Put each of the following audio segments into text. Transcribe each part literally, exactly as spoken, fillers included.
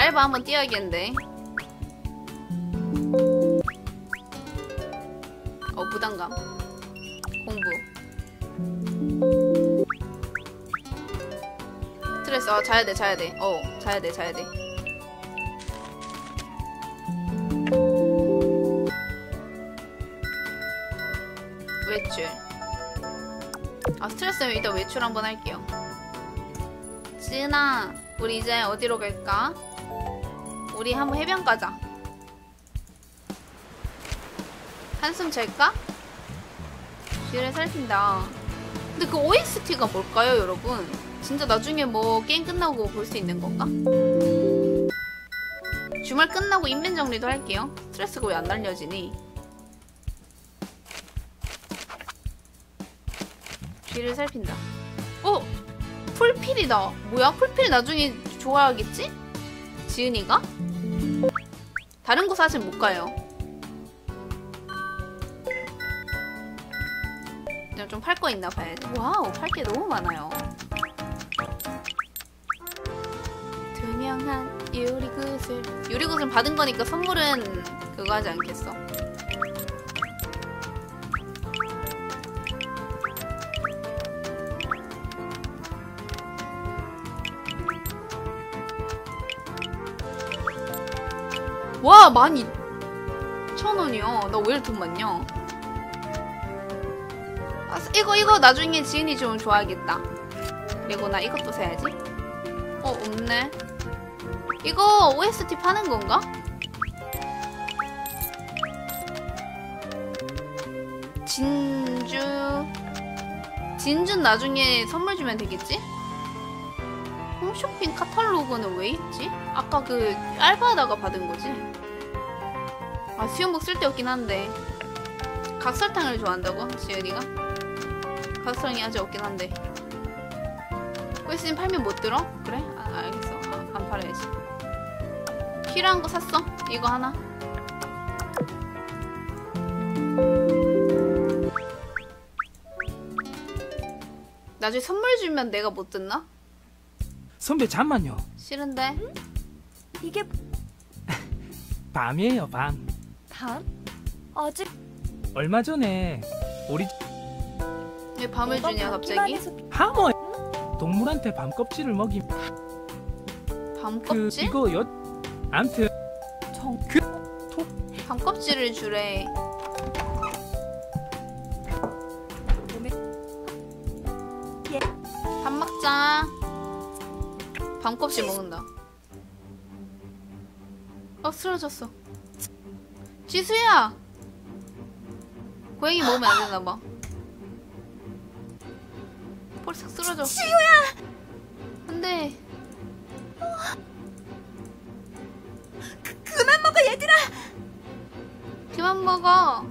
알바 한번 뛰어야겠는데. 어, 부담감. 공부. 스트레스. 아, 자야돼, 자야돼. 어, 자야돼, 자야돼. 외출. 아, 스트레스면 일단 외출 한번 할게요. 지은아, 우리 이제 어디로 갈까? 우리 한번 해변 가자. 한숨 잘까? 귀를 살핀다. 근데 그 오에스티가 뭘까요, 여러분? 진짜 나중에 뭐 게임 끝나고 볼 수 있는 건가? 주말 끝나고 인벤 정리도 할게요. 스트레스가 왜 안 날려지니? 귀를 살핀다. 어! 풀필이다. 뭐야? 풀필 나중에 좋아하겠지? 지은이가? 다른 곳 사실 못 가요. 그냥 좀 팔 거 있나 봐야지. 와우, 팔 게 너무 많아요. 투명한 유리구슬. 유리구슬 받은 거니까 선물은 그거 하지 않겠어. 와, 많이 천원이요. 나 왜 이렇게 돈 많냐. 아, 이거 이거 나중에 지은이 좀 좋아하겠다. 그리고 나 이것도 사야지. 어, 없네. 이거 오에스티 파는 건가? 진주. 진주 나중에 선물 주면 되겠지? 홈쇼핑 카탈로그는 왜 있지? 아까 그 알바하다가 받은 거지? 아, 수영복 쓸데없긴 한데. 각설탕을 좋아한다고? 지은이가? 각설탕이 아직 없긴 한데. 오에스티 팔면 못 들어? 그래? 아, 알겠어. 아, 안 팔아야지. 필요한 거 샀어? 이거 하나? 나중에 선물 주면 내가 못 듣나? 선배 잠만요. 싫은데? 응? 이게 밤이에요, 밤. 밤? 아직 얼마 전에 우리 왜 밤을 주냐 갑자기? 해서... 하모 응? 동물한테 밤 껍질을 먹임. 밤 껍질? 그, 이거 여 암튼 정 그 톡 밤 껍질을 주래. 몸에... 예? 밥 먹자. 밤껍질 먹는다. 어, 쓰러졌어. 지수야! 고양이 먹으면 안 되나봐. 폴싹 쓰러져. 지수야! 안 돼. 그, 그만 먹어, 얘들아! 그만 먹어.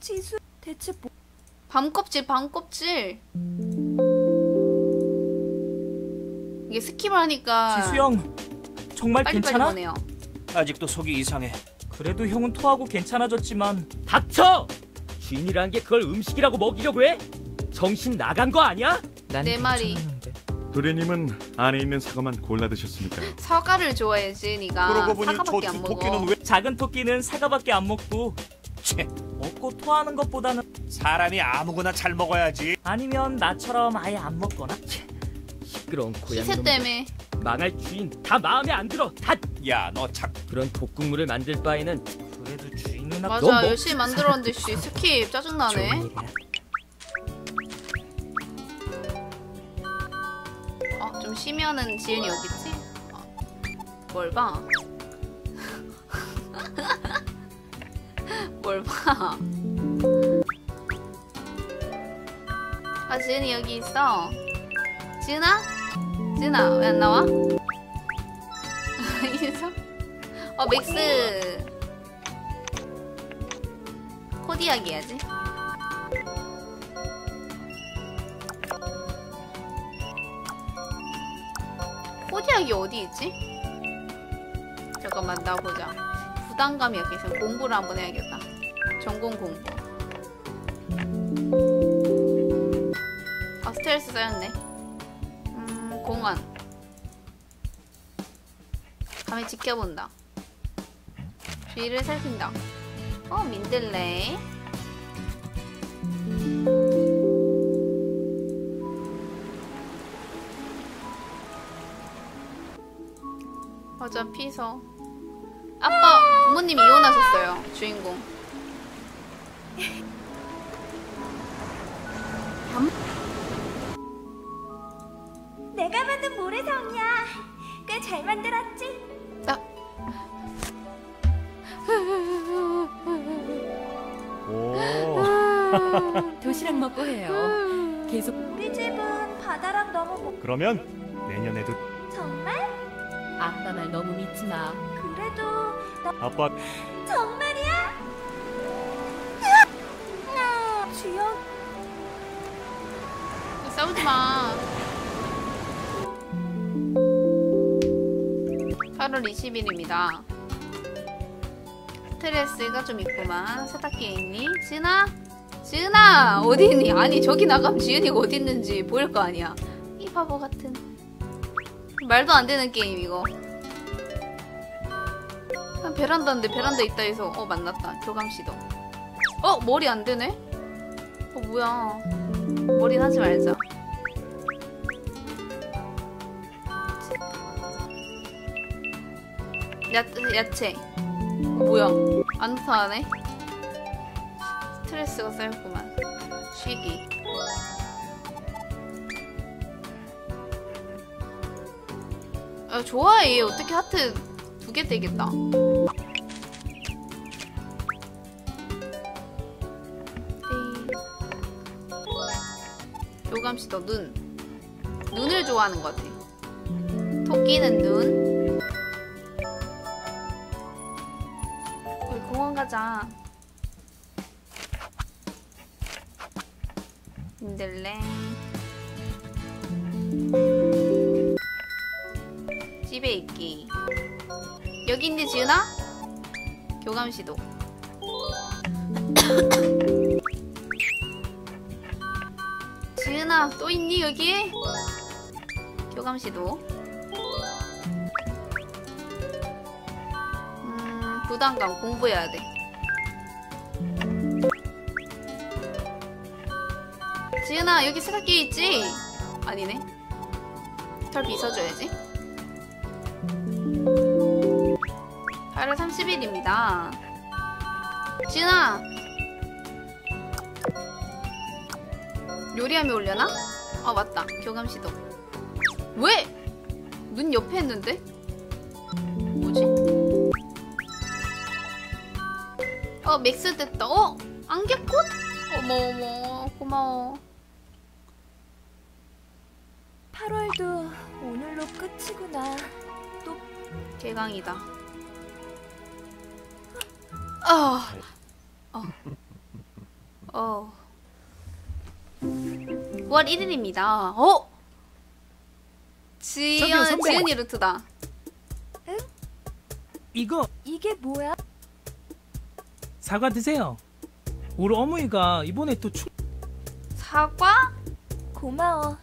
지수, 대체 뭐. 밤껍질, 밤껍질. 이게 스킵을 하니까. 지수형 정말 빨리 괜찮아? 빨리 보내요. 아직도 속이 이상해. 그래도 형은 토하고 괜찮아졌지만. 닥쳐! 주인이라는 게 그걸 음식이라고 먹이려고 해? 정신 나간 거 아니야? 내 말이. 도련님은 안에 있는 사과만 골라 드셨습니까? 사과를 좋아해 지은이가. 그러고 보니 사과밖에 저 안 먹어. 왜... 작은 토끼는 사과밖에 안 먹고. 채 먹고 토하는 것보다는 사람이 아무거나 잘 먹어야지. 아니면 나처럼 아예 안 먹거나. 그런 고양이 때문에 망할 주인 다 마음에 안 들어. 탓야너 참. 그런 독극물을 만들 바에는. 그래도 주인 누나 맞아 너 열심히 뭐... 만들었는데 씨 스킵 짜증나네. 어, 좀 쉬면은 지은이 오겠지? 어. 뭘 봐? 뭘 봐? 아, 지은이 여기 있어. 지은아? 지은아, 왜 안 나와? 인성? 어, 맥스! 코드 이야기 해야지. 코드 이야기 어디 있지? 잠깐만, 나 보자. 부담감이 약해서 공부를 한번 해야겠다. 전공 공부. 아, 스트레스 쌓였네. 공원. 밤에 지켜본다. 주위를 살핀다. 어, 민들레. 맞아, 피서. 아빠, 부모님이 이혼하셨어요, 주인공. 내가 만든 모래성이야. 꽤 잘 만들었지? 아. 오. 도시락 먹고 해요. 계속. 우리 집은 바다랑 너무 못. 그러면 내년에도. 정말? 아빠 말 너무 믿지 마. 그래도. 나... 아빠. 정말이야? 아, 주여. 싸우지 마. 팔월 이십일입니다. 스트레스가 좀 있구만. 세탁기에 있니? 지은아? 지은아! 어디 있니? 아니 저기 나가면 지은이가 어디 있는지 보일 거 아니야. 이 바보 같은. 말도 안 되는 게임 이거. 아, 베란다인데 베란다 있다 해서 어 만났다. 교감시도. 어? 머리 안 되네? 어 뭐야. 머리는 하지 말자. 야, 야채. 뭐야? 안 나타나네? 스트레스가 쌓였구만. 쉬기. 아, 좋아, 얘. 어떻게 하트 두 개 되겠다. 요감씨, 너 눈. 눈을 좋아하는 것 같아. 토끼는 눈. 공원 가자. 민들레. 집에 있기. 여기 있니 지은아? 교감시도. 지은아 또 있니 여기? 교감시도. 부담감, 공부해야 돼. 지은아, 여기 세탁기 있지? 아니네. 털 빗어줘야지. 팔월 삼십일입니다. 지은아! 요리함에 올려나? 아, 맞다. 교감시도. 왜? 눈 옆에 했는데? 뭐지? 어, 맥스 됐다. 어? 안개꽃? 어머어머, 고마워. 팔월도 오늘로 끝이구나. 또 개강이다. 어. 어. 어. 구월 일일입니다. 어? 지은, 지은이 루트다. 응? 이거. 이게 뭐야? 사과 드세요. 우리 어머니가 이번에 또 출... 사과? 고마워.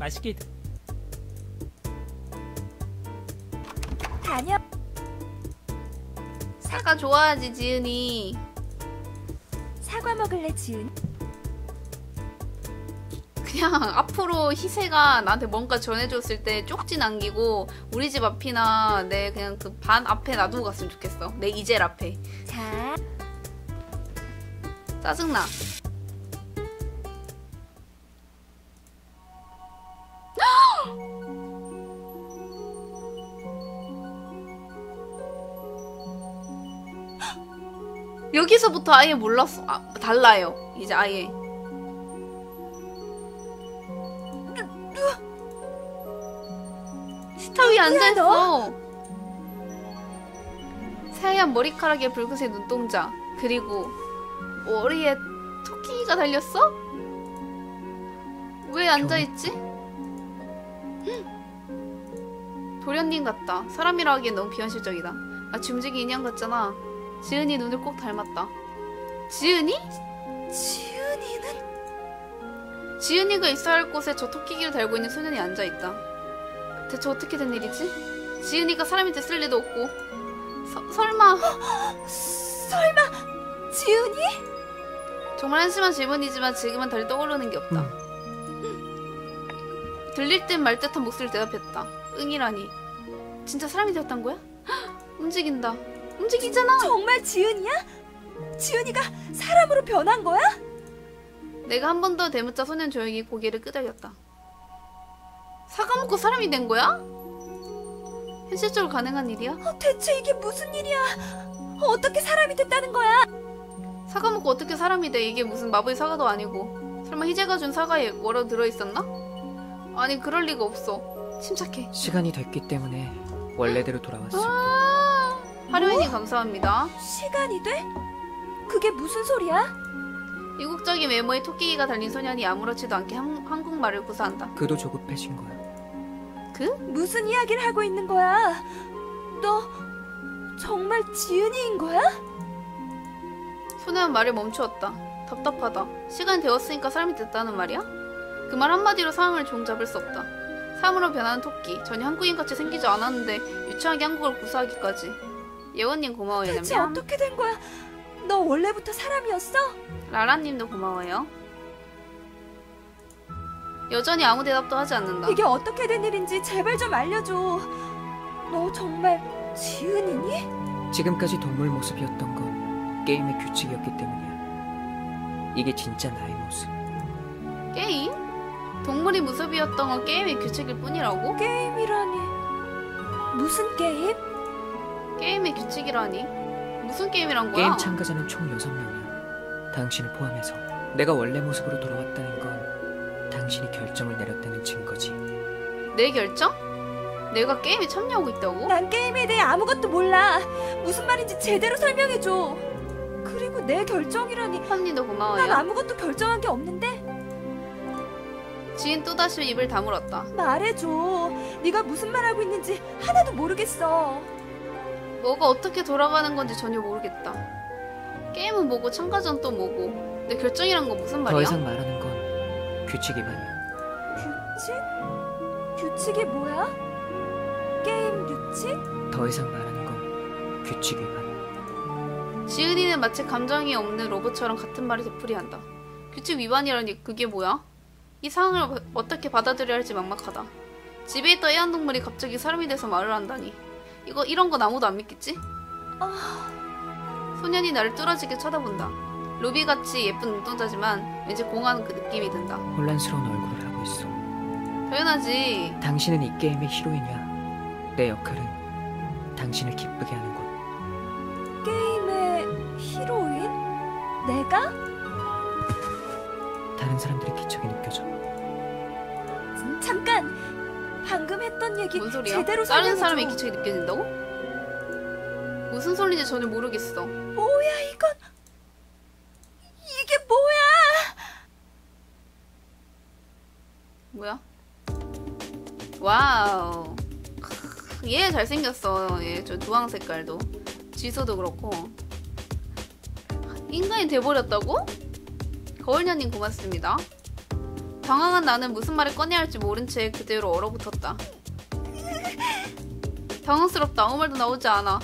맛있게... 다녀... 사과 좋아하지, 지은이. 사과 먹을래, 지은? 그냥 앞으로 희세가 나한테 뭔가 전해줬을 때 쪽지 남기고 우리 집 앞이나 내 그냥 그 반 앞에 놔두고 갔으면 좋겠어. 내 이젤 앞에. 자. 짜증나. 여기서부터 아예 몰랐어. 아, 달라요. 이제 아예. 스타위 앉아있어. 새하얀 머리카락에 붉은색 눈동자. 그리고 머리에 토끼가 달렸어? 왜 앉아있지? 도련님 같다. 사람이라 하기엔 너무 비현실적이다. 마치 움직이 인형 같잖아. 지은이 눈을 꼭 닮았다. 지은이? 지은이는? 지은이가 있어야 할 곳에 저 토끼기를 달고 있는 소년이 앉아있다. 대체 어떻게 된 일이지? 지은이가 사람이 됐을 리도 없고. 서, 설마 설마 지은이? 정말 한심한 질문이지만 지금은 덜 떠오르는 게 없다. 음. 들릴 듯 말 듯한 목소리를 대답했다. 응이라니. 진짜 사람이 되었단 거야? 움직인다. 움직이잖아. 정말 지은이야? 지은이가 사람으로 변한 거야? 내가 한 번 더 대묻자 소년 조용히 고개를 끄덕였다. 사과 먹고 사람이 된 거야? 현실적으로 가능한 일이야? 어, 대체 이게 무슨 일이야? 어떻게 사람이 됐다는 거야? 사과 먹고 어떻게 사람이 돼? 이게 무슨 마블 사과도 아니고. 설마 희재가 준 사과에 뭐라도 들어있었나? 아니 그럴 리가 없어. 침착해. 시간이 됐기 때문에 원래대로 돌아왔습니다. 아 하루인이 감사합니다. 시간이 돼? 그게 무슨 소리야? 이국적인 외모에 토끼기가 달린 소년이 아무렇지도 않게 한, 한국말을 구사한다. 그도 조급해진 거야. 그? 무슨 이야기를 하고 있는 거야? 너 정말 지은이인 거야? 소년은 말을 멈추었다. 답답하다. 시간이 되었으니까 사람이 됐다는 말이야? 그 말 한마디로 사람을 종잡을 수 없다. 사람으로 변하는 토끼. 전혀 한국인같이 생기지 않았는데 유치하게 한국어를 구사하기까지. 예원님 고마워요. 대체 냠냠. 어떻게 된 거야? 너 원래부터 사람이었어? 라라님도 고마워요. 여전히 아무 대답도 하지 않는다. 이게 어떻게 된 일인지 제발 좀 알려줘. 너 정말 지은이니? 지금까지 동물 모습이었던 건 게임의 규칙이었기 때문이야. 이게 진짜 나의 모습. 게임? 동물이 모습이었던 건 게임의 규칙일 뿐이라고? 게임이라니. 무슨 게임? 게임의 규칙이라니. 무슨 게임이란 거야? 게임 참가자는 총 여섯 명이야. 당신을 포함해서. 내가 원래 모습으로 돌아왔다는 건 당신이 결정을 내렸다는 증거지. 내 결정? 내가 게임에 참여하고 있다고? 난 게임에 대해 아무것도 몰라. 무슨 말인지 제대로 설명해줘. 그리고 내 결정이라니. 언니도 고마워요. 난 아무것도 결정한 게 없는데? 지은 또다시 입을 다물었다. 말해줘. 네가 무슨 말하고 있는지 하나도 모르겠어. 뭐가 어떻게 돌아가는 건지 전혀 모르겠다. 게임은 뭐고 참가자는 또 뭐고. 내 결정이란 건 무슨 말이야? 더 이상 말하는 건 규칙 위반이야. 규칙? 규칙이 뭐야? 게임 규칙? 더 이상 말하는 건 규칙 위반. 지은이는 마치 감정이 없는 로봇처럼 같은 말을 되풀이한다. 규칙 위반이라니 그게 뭐야? 이 상황을 어떻게 받아들여야 할지 막막하다. 집에 있던 애완동물이 갑자기 사람이 돼서 말을 한다니. 이거 이런 건 아무도 안 믿겠지? 아... 소년이 나를 뚫어지게 쳐다본다. 루비같이 예쁜 눈동자지만 왠지 공허한 그 느낌이 든다. 혼란스러운 얼굴을 하고 있어. 당연하지. 당신은 이 게임의 히로이냐. 내 역할은 당신을 기쁘게 하는 것. 게임의 히로인? 내가? 다른 사람들의 기척이 느껴져. 음, 잠깐! 방금 했던 얘기 뭔 소리야? 제대로 다른 사람의 기척이 느껴진다고? 무슨 소리인지 전혀 모르겠어. 뭐야 이건? 이게 뭐야? 뭐야? 와우. 얘 잘생겼어. 얘 저 주황 색깔도. 지소도 그렇고. 인간이 돼버렸다고? 거울녀님 고맙습니다. 당황한 나는 무슨 말을 꺼내야 할지 모른 채 그대로 얼어붙었다. 당황스럽다. 아무 말도 나오지 않아.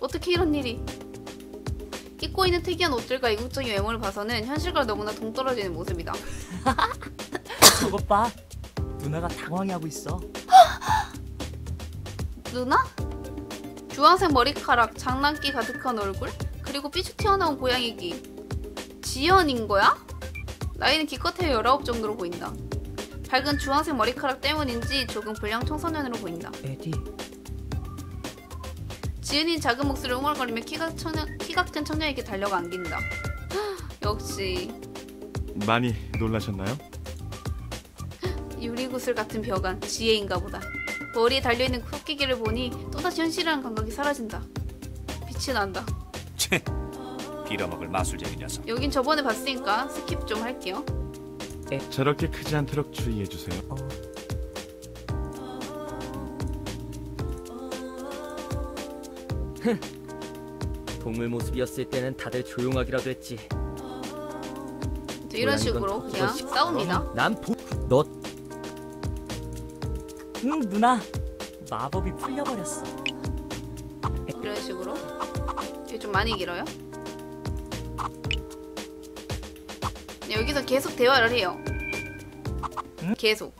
어떻게 이런 일이. 입고 있는 특이한 옷들과 이국적인 외모를 봐서는 현실과 너무나 동떨어지는 모습이다. 저것 봐. 누나가 당황해하고 있어. 누나? 주황색 머리카락, 장난기 가득한 얼굴, 그리고 삐죽 튀어나온 고양이 귀. 지연인 거야? 나이는 기껏해야 열아홉 정도로 보인다. 밝은 주황색 머리카락 때문인지 조금 불량 청소년으로 보인다. 에디. 지은이 작은 목소리를 흥얼거리며 키가, 청년, 키가 큰 청년에게 달려가 안긴다. 역시. 많이 놀라셨나요? 유리구슬 같은 벽안. 지혜인가 보다. 머리에 달려있는 토끼기를 보니 또다시 현실이라는 감각이 사라진다. 빛이 난다. 쟤. 빌어먹을 마술쟁이 녀석. 여긴 저번에 봤으니까 스킵 좀 할게요. 네. 저렇게 크지 않도록 주의해주세요. 어. 동물 모습이었을 때는 다들 조용하기라도 했지. 이런 식으로 그냥 싸웁니다. 난 보... 너... 응 누나 마법이 풀려버렸어. 이런 식으로? 이게 좀 많이 길어요? 여기서 계속 대화를 해요. 응? 계속.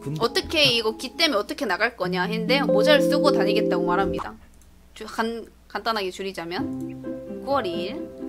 근데... 어떻게 이거 기 때문에 어떻게 나갈 거냐 했는데 모자를 쓰고 다니겠다고 말합니다. 주, 간, 간단하게 줄이자면 구월 이일